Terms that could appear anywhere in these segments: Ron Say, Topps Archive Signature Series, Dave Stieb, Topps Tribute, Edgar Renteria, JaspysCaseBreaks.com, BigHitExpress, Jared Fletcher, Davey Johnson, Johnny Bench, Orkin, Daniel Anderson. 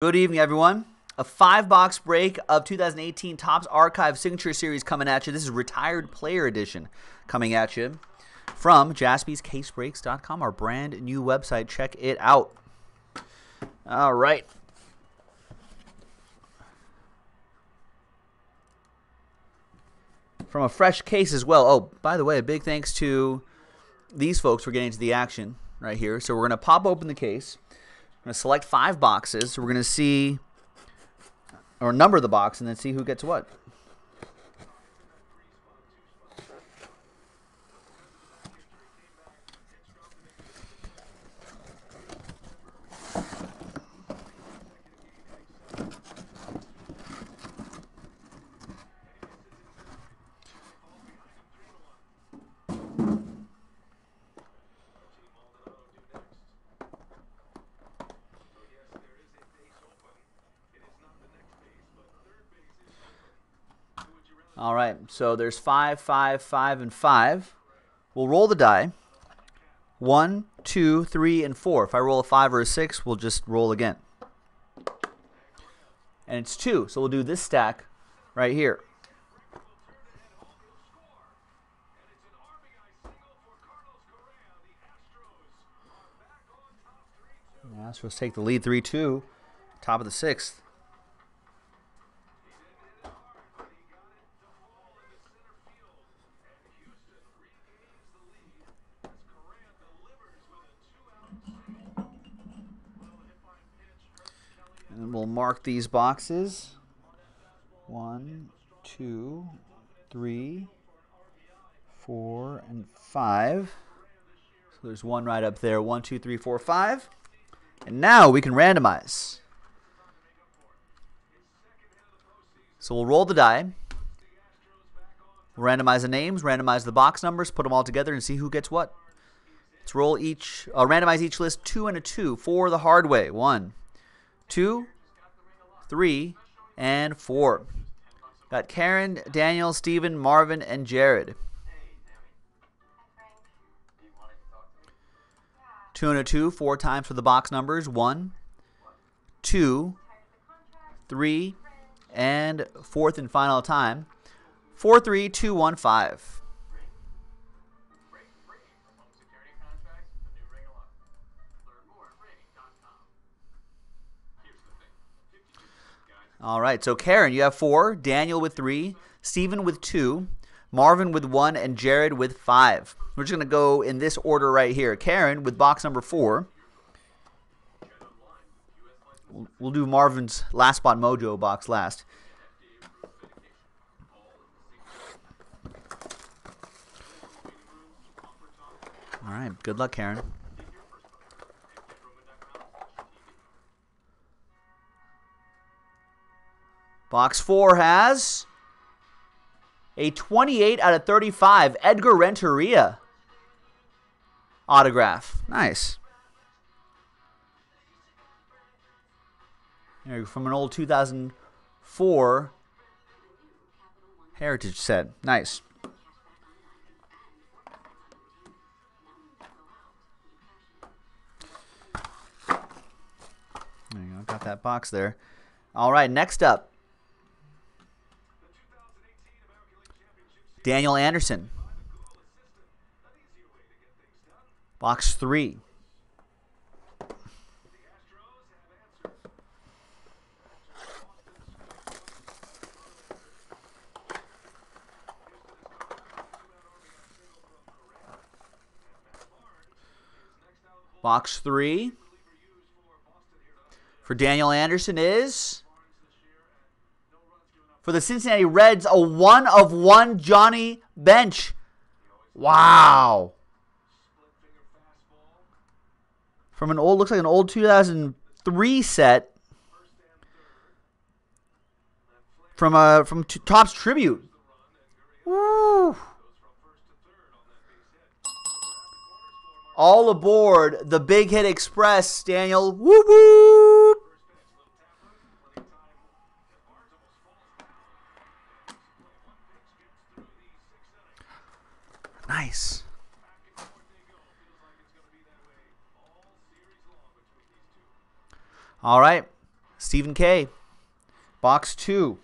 Good evening, everyone. A 5-box break of 2018 Topps Archive Signature Series coming at you. This is Retired Player Edition coming at you from JaspysCaseBreaks.com, our brand new website. Check it out. All right. From a fresh case as well. Oh, by the way, a big thanks to these folks for getting to the action right here. So we're going to pop open the case. Going to select 5 boxes. So we're going to see, or number the box, and then see who gets what. All right, so there's 5, 5, 5, and 5. We'll roll the die. 1, 2, 3, and 4. If I roll a 5 or a 6, we'll just roll again. And it's 2, so we'll do this stack right here. The Astros take the lead 3-2, top of the 6th. And we'll mark these boxes. 1, 2, 3, 4, and 5. So there's one right up there. 1, 2, 3, 4, 5. And now we can randomize. So we'll roll the die. We'll randomize the names, randomize the box numbers, put them all together and see who gets what. Let's roll each, randomize each list 2 and a 2 for the hard way. 1, 2, 3, and 4. Got Karen, Daniel, Steven, Marvin, and Jared. 2 and a 2, 4 times for the box numbers. 1, 2, 3, and 4th and final time. 4, 3, 2, 1, 5. All right, so Karen, you have 4, Daniel with 3, Steven with 2, Marvin with 1, and Jared with 5. We're just going to go in this order right here. Karen with box number 4. We'll do Marvin's Last Spot Mojo box last. All right, good luck, Karen. Box 4 has a 28 out of 35 Edgar Renteria autograph. Nice. From an old 2004 heritage set. Nice. There you go. Got that box there. All right, next up. Daniel Anderson, box 3. Box 3 for Daniel Anderson is... for the Cincinnati Reds, a 1 of 1 Johnny Bench. Wow. From an old, looks like an old 2003 set. From Topps Tribute. Woo. All aboard the Big Hit Express, Daniel. Woo woo. Nice. All right. Stephen K. Box 2.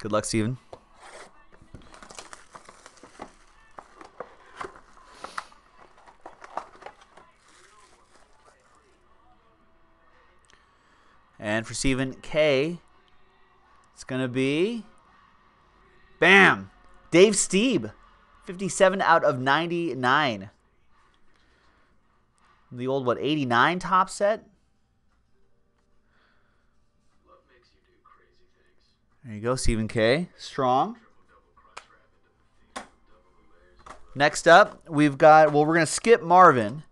Good luck, Stephen. And for Stephen K, it's going to be... Bam! Dave Stieb. 57 out of 99. The old, what, 89 top set? There you go, Stephen K. Strong. Next up, we've got... Well, we're going to skip Marvin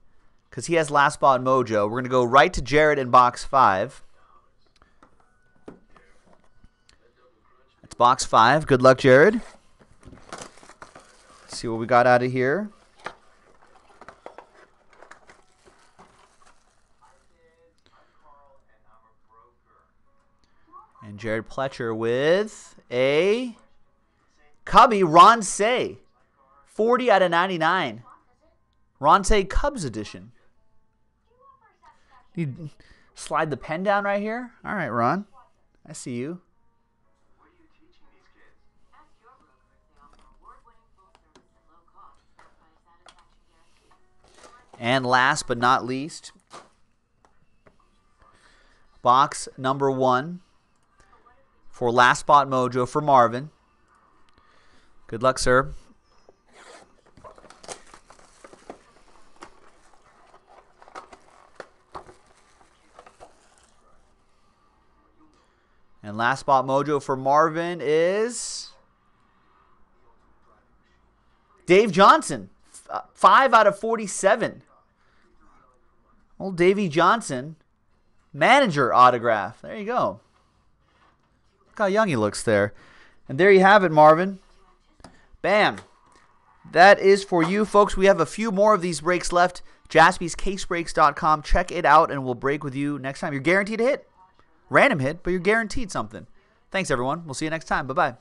because he has last spot mojo. We're going to go right to Jared in box 5. That's box 5. Good luck, Jared. Let's see what we got out of here. And Jared Fletcher with a Cubby, Ron Say. 40 out of 99. Ron Say Cubs edition. You slide the pen down right here. All right, Ron. I see you. And last but not least, box number 1. For last spot mojo for Marvin. Good luck, sir. And last spot mojo for Marvin is Dave Johnson. 5 out of 47. Old Davey Johnson, manager autograph. There you go. Look how young he looks there. And there you have it, Marvin. Bam. That is for you, folks. We have a few more of these breaks left. JaspysCaseBreaks.com. Check it out, and we'll break with you next time. You're guaranteed a hit. Random hit, but you're guaranteed something. Thanks, everyone. We'll see you next time. Bye-bye.